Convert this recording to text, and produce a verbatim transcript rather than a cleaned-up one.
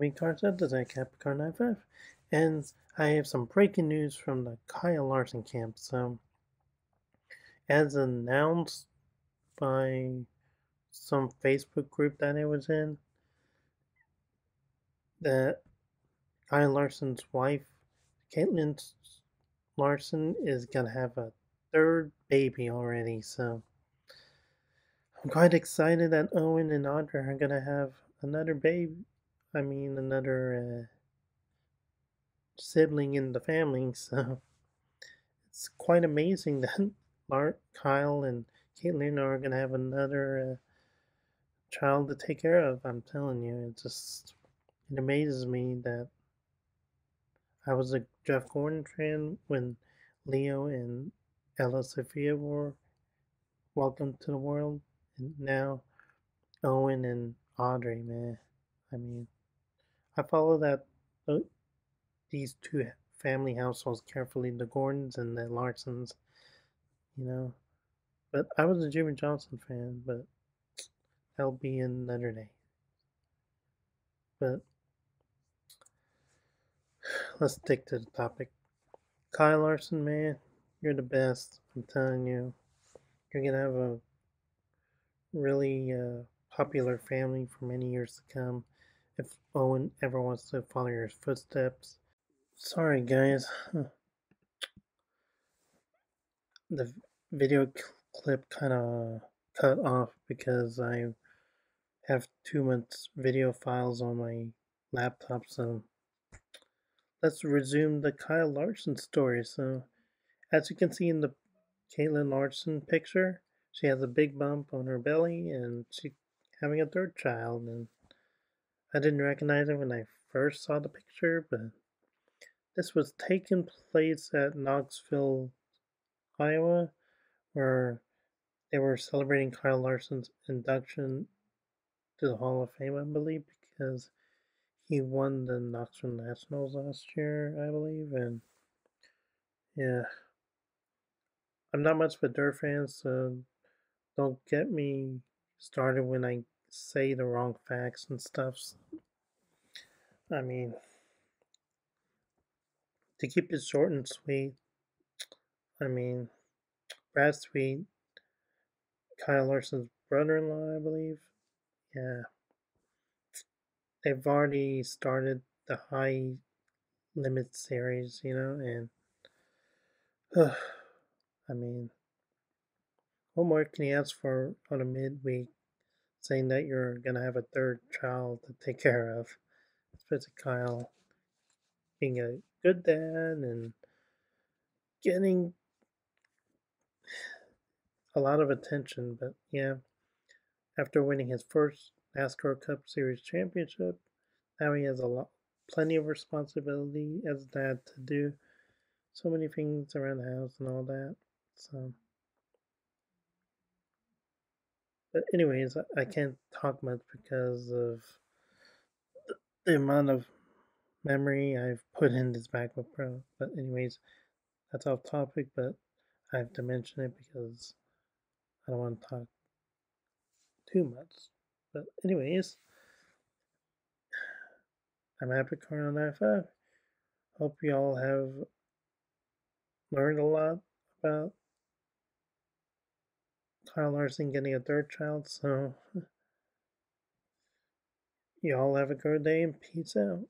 We Carson, this is Cap Car ninety-five, and I have some breaking news from the Kyle Larson camp. So, as announced by some Facebook group that I was in, that Kyle Larson's wife, Kaitlyn Larson, is gonna have a third baby already. So, I'm quite excited that Owen and Audra are gonna have another baby. I mean, another uh, sibling in the family, so it's quite amazing that Lark, Kyle and Kaitlyn are going to have another uh, child to take care of. I'm telling you, it just, it amazes me that I was a Jeff Gordon fan when Leo and Ella Sophia were welcome to the world, and now Owen and Audrey, man. I mean, I follow that uh, these two family households carefully, the Gordons and the Larsons, you know. But I was a Jimmy Johnson fan, but that'll be another day. But let's stick to the topic. Kyle Larson, man, you're the best. I'm telling you, you're gonna have a really uh, popular family for many years to come. If Owen ever wants to follow your footsteps. Sorry guys. The video clip kind of cut off because I have too much video files on my laptop. So let's resume the Kyle Larson story. So as you can see in the Kaitlyn Larson picture, she has a big bump on her belly and she's having a third child, and I didn't recognize it when I first saw the picture, but this was taking place at Knoxville, Iowa, where they were celebrating Kyle Larson's induction to the Hall of Fame, I believe, because he won the Knoxville Nationals last year, I believe, and yeah. I'm not much of a dirt fan, so don't get me started when I say the wrong facts and stuff. I mean, to keep it short and sweet, I mean, Brad Sweet, Kyle Larson's brother-in-law, I believe, yeah, they've already started the high limit series, you know, and uh, I mean, what more can you ask for on a midweek? Saying that you're going to have a third child to take care of. Especially Kyle being a good dad and getting a lot of attention. But yeah, after winning his first NASCAR Cup Series championship, now he has a lot, plenty of responsibility as a dad to do so many things around the house and all that. So. But anyways, I can't talk much because of the amount of memory I've put in this MacBook Pro. But anyways, that's off topic, but I have to mention it because I don't want to talk too much. But anyways, I'm Kaitlyn Larson. Hope you all have learned a lot about Kyle Larson getting a third child, so y'all have a good day and peace out.